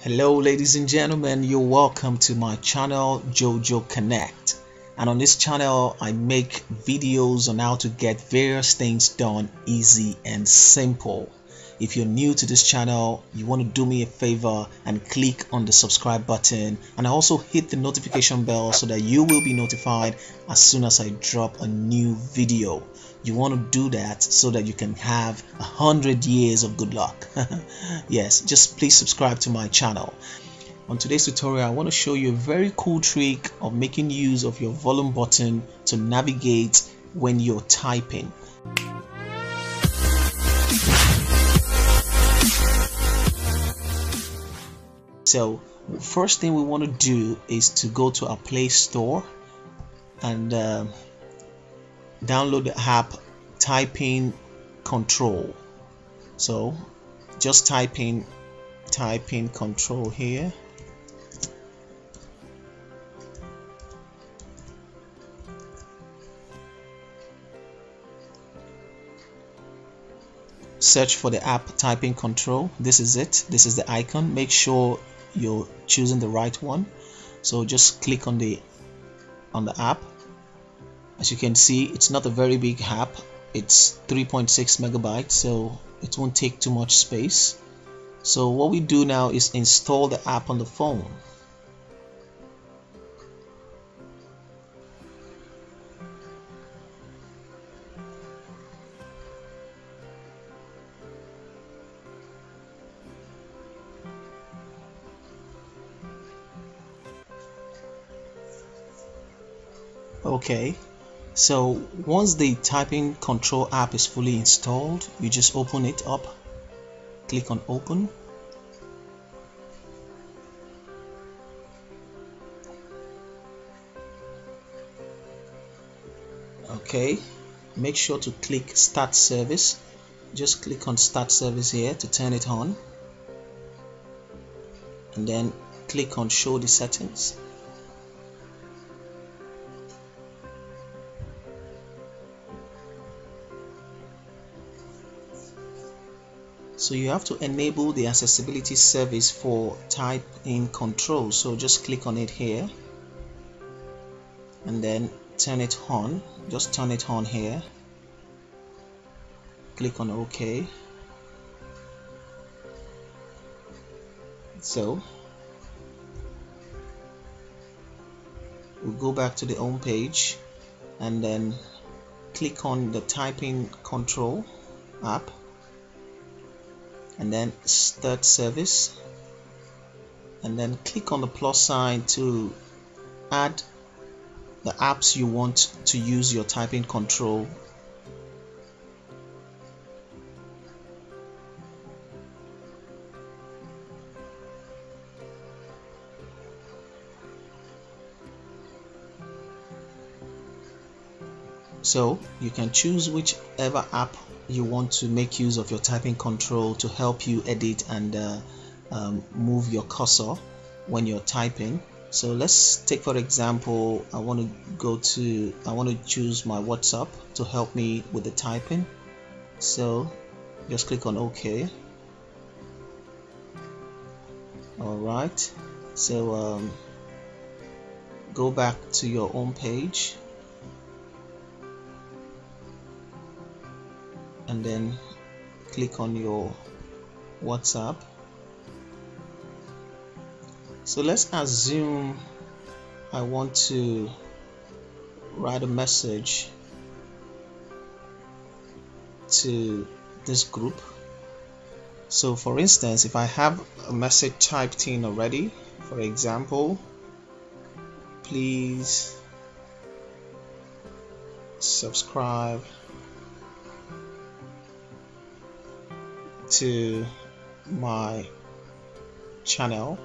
Hello ladies and gentlemen, you're welcome to my channel JoJo Connect, and on this channel I make videos on how to get various things done easy and simple. If you're new to this channel, you want to do me a favor and click on the subscribe button and also hit the notification bell so that you will be notified as soon as I drop a new video. You want to do that so that you can have 100 years of good luck. Yes, just please subscribe to my channel. On today's tutorial, I want to show you a very cool trick of making use of your volume button to navigate when you're typing. So first thing we want to do is to go to our Play Store and download the app Typing Control. So just typing control here, search for the app Typing Control. This is it, this is the icon. Make sure you're choosing the right one, so just click on the app. As you can see, it's not a very big app, it's 3.6 megabytes, so it won't take too much space. So what we do now is install the app on the phone. Okay, so once the Typing Control app is fully installed, you just open it up, click on open. Okay, make sure to click Start Service. Just click on Start Service here to turn it on, and then click on Show the Settings. So you have to enable the accessibility service for Typing Control, so just click on it here and then turn it on. Just turn it on here, click on OK. So we'll go back to the home page and then click on the Typing Control app and then Start Service, and then click on the plus sign to add the apps you want to use your Typing Control. So you can choose whichever app you want to make use of your Typing Control to help you edit and move your cursor when you're typing. So let's take, for example, I want to choose my WhatsApp to help me with the typing. So just click on OK. Alright, so go back to your home page and then click on your WhatsApp. So let's assume I want to write a message to this group. So for instance, if I have a message typed in already, for example, please subscribe to my channel.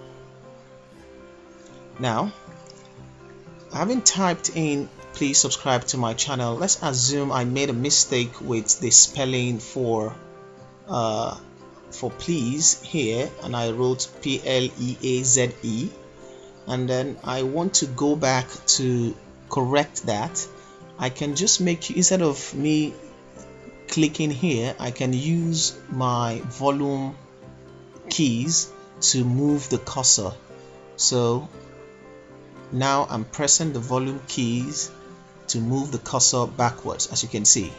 Now, having typed in please subscribe to my channel, let's assume I made a mistake with the spelling for please here, and I wrote pleaze, and then I want to go back to correct that. I can just make, instead of me clicking here, I can use my volume keys to move the cursor. So now I'm pressing the volume keys to move the cursor backwards. As you can see,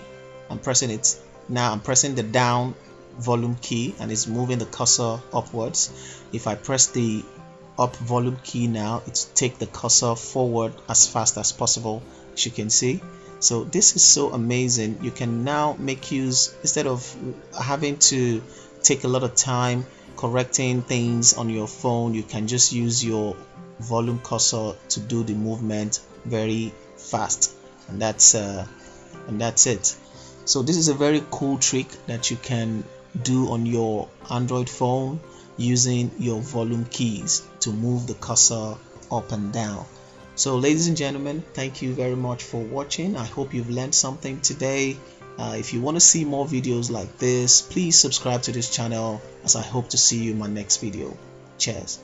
I'm pressing it. Now I'm pressing the down volume key and it's moving the cursor upwards. If I press the up volume key now, it's take the cursor forward as fast as possible, as you can see. So this is so amazing. You can now make use, instead of having to take a lot of time correcting things on your phone, you can just use your volume cursor to do the movement very fast, and that's it. So this is a very cool trick that you can do on your Android phone using your volume keys to move the cursor up and down. So ladies and gentlemen, thank you very much for watching. I hope you've learned something today. If you want to see more videos like this, please subscribe to this channel, as I hope to see you in my next video. Cheers.